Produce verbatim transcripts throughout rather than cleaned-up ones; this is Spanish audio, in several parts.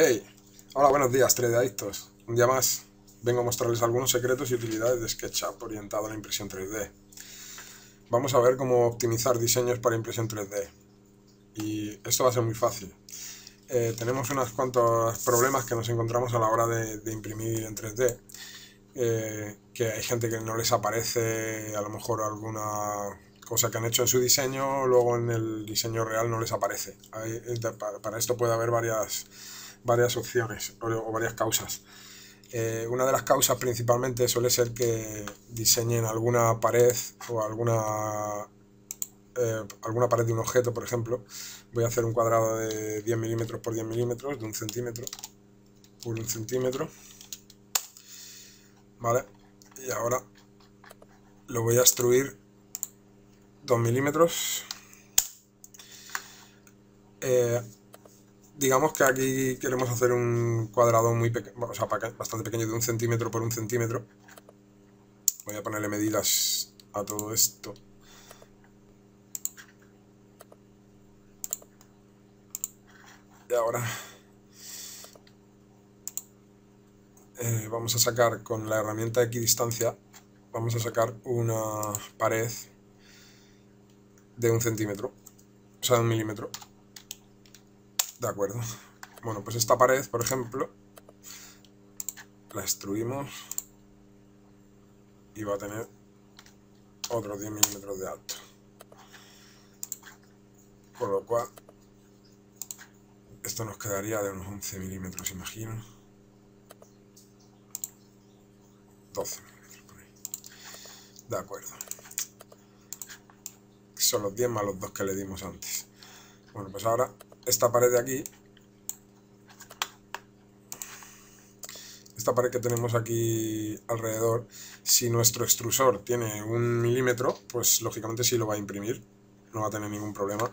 Hey, hola, buenos días, tres D adictos. Un día más vengo a mostrarles algunos secretos y utilidades de SketchUp orientado a la impresión tres D. Vamos a ver cómo optimizar diseños para impresión tres D. Y esto va a ser muy fácil. Eh, tenemos unos cuantos problemas que nos encontramos a la hora de, de imprimir en tres D. Eh, que hay gente que no les aparece a lo mejor alguna cosa que han hecho en su diseño, luego en el diseño real no les aparece. Hay, para esto puede haber varias... varias opciones o varias causas. Eh, una de las causas principalmente suele ser que diseñen alguna pared o alguna eh, alguna pared de un objeto. Por ejemplo, voy a hacer un cuadrado de diez milímetros por diez milímetros, de un centímetro por un centímetro, ¿vale? Y ahora lo voy a extruir dos milímetros. eh, Digamos que aquí queremos hacer un cuadrado muy pequeño, o sea, bastante pequeño, de un centímetro por un centímetro. Voy a ponerle medidas a todo esto. Y ahora eh, vamos a sacar con la herramienta equidistancia, vamos a sacar una pared de un centímetro, o sea, de un milímetro. De acuerdo. Bueno, pues esta pared, por ejemplo, la extruimos y va a tener otros diez milímetros de alto. Con lo cual, esto nos quedaría de unos once milímetros, imagino. doce milímetros por ahí. De acuerdo. Son los diez más los dos que le dimos antes. Bueno, pues ahora esta pared de aquí, esta pared que tenemos aquí alrededor, si nuestro extrusor tiene un milímetro, pues lógicamente sí lo va a imprimir, no va a tener ningún problema.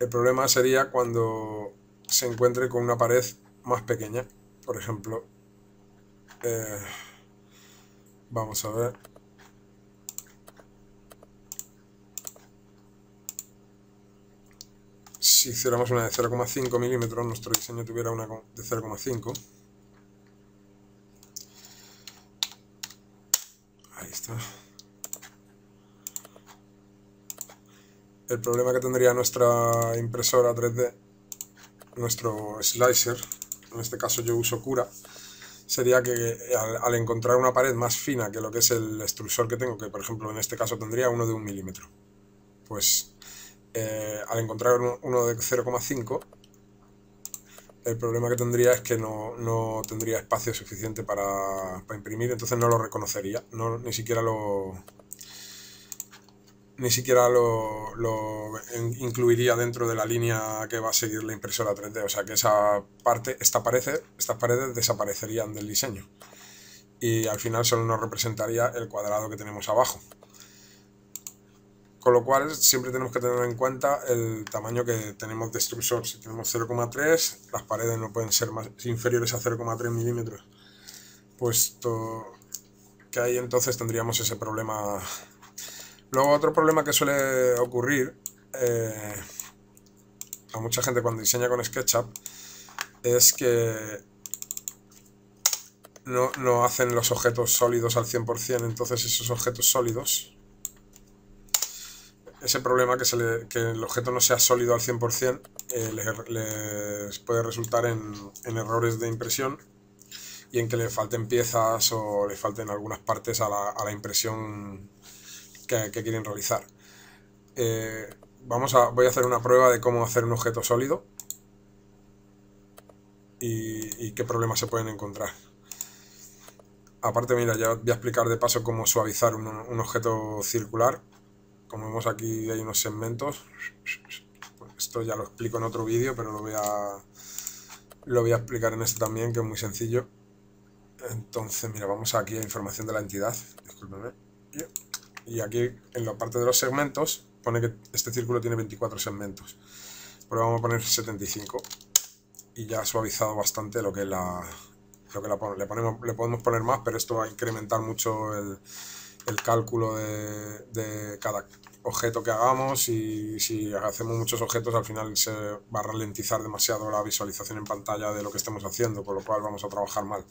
El problema sería cuando se encuentre con una pared más pequeña. Por ejemplo, eh, vamos a ver, si hiciéramos una de cero coma cinco milímetros, nuestro diseño tuviera una de cero coma cinco. Ahí está. El problema que tendría nuestra impresora tres D, nuestro slicer, en este caso yo uso Cura, sería que al, al encontrar una pared más fina que lo que es el extrusor que tengo, que por ejemplo en este caso tendría uno de un milímetro, pues Eh, al encontrar uno de cero coma cinco, el problema que tendría es que no, no tendría espacio suficiente para, para imprimir, entonces no lo reconocería, no, ni siquiera lo ni siquiera lo, lo incluiría dentro de la línea que va a seguir la impresora tres D, o sea que esa parte, esta pared, estas paredes desaparecerían del diseño y al final solo nos representaría el cuadrado que tenemos abajo. Con lo cual siempre tenemos que tener en cuenta el tamaño que tenemos de extrusor. Si tenemos cero coma tres, las paredes no pueden ser más inferiores a cero coma tres milímetros, puesto que ahí entonces tendríamos ese problema. Luego, otro problema que suele ocurrir eh, a mucha gente cuando diseña con SketchUp es que no, no hacen los objetos sólidos al cien por cien, entonces esos objetos sólidos, ese problema que, se le, que el objeto no sea sólido al cien por cien, eh, les, les puede resultar en, en errores de impresión y en que le falten piezas o le falten algunas partes a la, a la impresión que, que quieren realizar. Eh, vamos a, voy a hacer una prueba de cómo hacer un objeto sólido y, y qué problemas se pueden encontrar. Aparte, mira, ya voy a explicar de paso cómo suavizar un, un objeto circular. Como vemos aquí hay unos segmentos, esto ya lo explico en otro vídeo, pero lo voy a lo voy a explicar en este también, que es muy sencillo. Entonces, mira, vamos aquí a información de la entidad, discúlpenme, y aquí en la parte de los segmentos pone que este círculo tiene veinticuatro segmentos, pero vamos a poner setenta y cinco y ya ha suavizado bastante lo que la, lo que la pone. Le, ponemos, le podemos poner más, pero esto va a incrementar mucho el el cálculo de, de cada, objeto que hagamos, y si hacemos muchos objetos al final se va a ralentizar demasiado la visualización en pantalla de lo que estemos haciendo, con lo cual vamos a trabajar mal.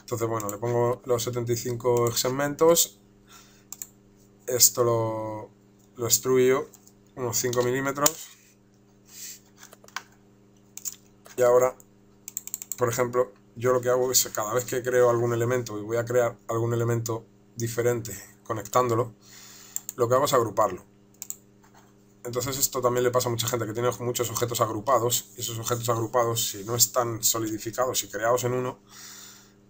Entonces, bueno, le pongo los setenta y cinco segmentos, esto lo, lo extruyo unos cinco milímetros, y ahora, por ejemplo, yo lo que hago es cada vez que creo algún elemento, y voy a crear algún elemento diferente conectándolo, lo que hago es agruparlo. Entonces esto también le pasa a mucha gente que tiene muchos objetos agrupados, y esos objetos agrupados, si no están solidificados y creados en uno,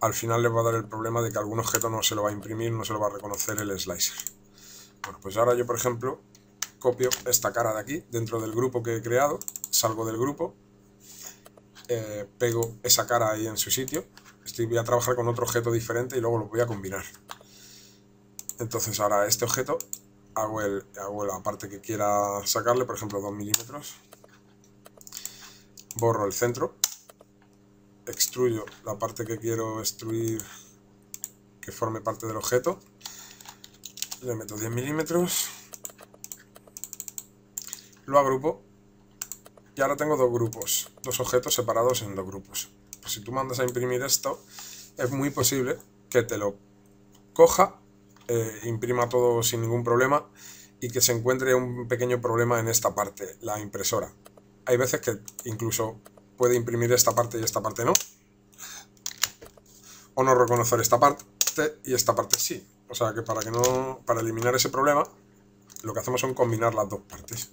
al final les va a dar el problema de que algún objeto no se lo va a imprimir, no se lo va a reconocer el slicer. Bueno, pues ahora yo, por ejemplo, copio esta cara de aquí dentro del grupo que he creado, salgo del grupo, eh, pego esa cara ahí en su sitio, estoy, voy a trabajar con otro objeto diferente y luego lo voy a combinar. Entonces ahora este objeto hago, el, hago la parte que quiera sacarle, por ejemplo dos milímetros, borro el centro, extruyo la parte que quiero extruir que forme parte del objeto, le meto diez milímetros, lo agrupo y ahora tengo dos grupos, dos objetos separados en dos grupos. Pues si tú mandas a imprimir esto, es muy posible que te lo coja, Eh, imprima todo sin ningún problema y que se encuentre un pequeño problema en esta parte, la impresora. Hay veces que incluso puede imprimir esta parte y esta parte no, o no reconocer esta parte y esta parte sí. O sea que para, que no, para eliminar ese problema, lo que hacemos son combinar las dos partes.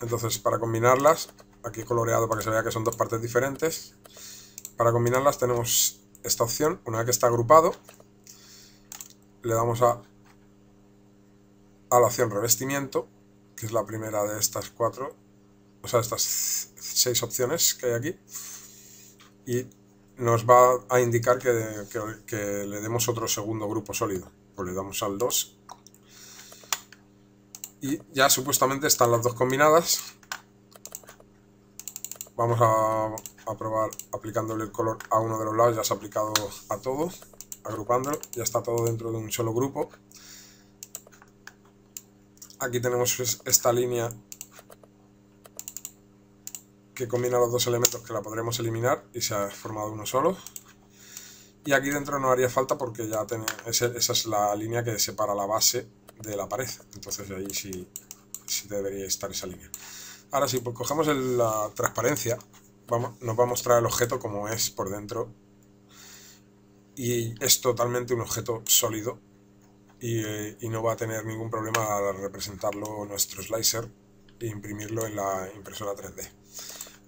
Entonces, para combinarlas, aquí he coloreado para que se vea que son dos partes diferentes. Para combinarlas tenemos esta opción, una vez que está agrupado, le damos a, a la opción revestimiento, que es la primera de estas cuatro, o sea, estas seis opciones que hay aquí, y nos va a indicar que, que, que le demos otro segundo grupo sólido. Pues le damos al dos, y ya supuestamente están las dos combinadas. Vamos a, a probar aplicándole el color a uno de los lados, ya se ha aplicado a todo. Agrupándolo, ya está todo dentro de un solo grupo. Aquí tenemos esta línea que combina los dos elementos, que la podremos eliminar y se ha formado uno solo. Y aquí dentro no haría falta porque ya tiene, esa es la línea que separa la base de la pared. Entonces ahí sí, sí debería estar esa línea. Ahora sí, pues cogemos el, la transparencia, vamos, nos va a mostrar el objeto como es por dentro. Y es totalmente un objeto sólido y, eh, y no va a tener ningún problema al representarlo nuestro slicer e imprimirlo en la impresora tres D.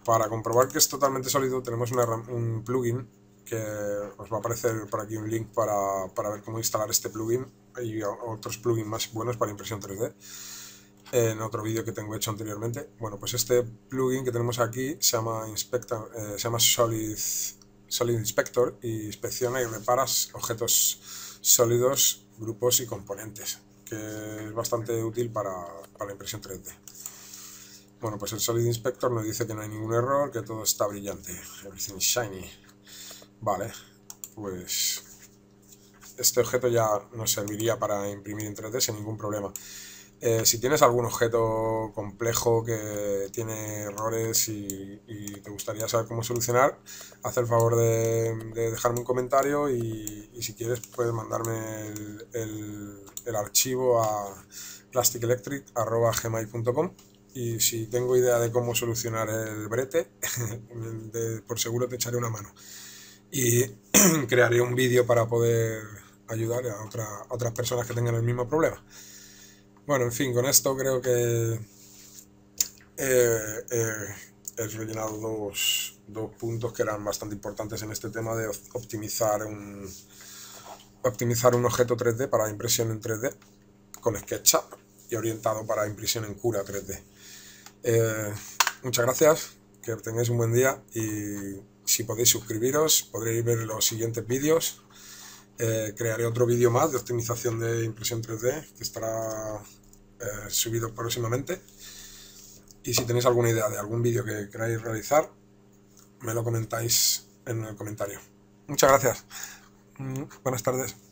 Para comprobar que es totalmente sólido tenemos una, un plugin que os va a aparecer por aquí un link para, para ver cómo instalar este plugin y otros plugins más buenos para impresión tres D en otro vídeo que tengo hecho anteriormente. Bueno, pues este plugin que tenemos aquí se llama, Inspector, eh, se llama Solid Solid Inspector y inspecciona y repara objetos sólidos, grupos y componentes, que es bastante útil para, para impresión tres D. Bueno, pues el Solid Inspector nos dice que no hay ningún error, que todo está brillante, everything shiny. Vale, pues este objeto ya nos serviría para imprimir en tres D sin ningún problema. Eh, si tienes algún objeto complejo que tiene errores y, y te gustaría saber cómo solucionar, haz el favor de, de dejarme un comentario y, y si quieres puedes mandarme el, el, el archivo a plasticelectric arroba gmail punto com y si tengo idea de cómo solucionar el brete, de, por seguro te echaré una mano y crearé un vídeo para poder ayudar a, otra, a otras personas que tengan el mismo problema. Bueno, en fin, con esto creo que eh, eh, he rellenado dos, dos puntos que eran bastante importantes en este tema de optimizar un, optimizar un objeto tres D para impresión en tres D con SketchUp y orientado para impresión en Cura tres D. Eh, muchas gracias, que tengáis un buen día y si podéis suscribiros podréis ver los siguientes vídeos. Eh, crearé otro vídeo más de optimización de impresión tres D que estará eh, subido próximamente y si tenéis alguna idea de algún vídeo que queráis realizar me lo comentáis en el comentario. Muchas gracias, mm, buenas tardes.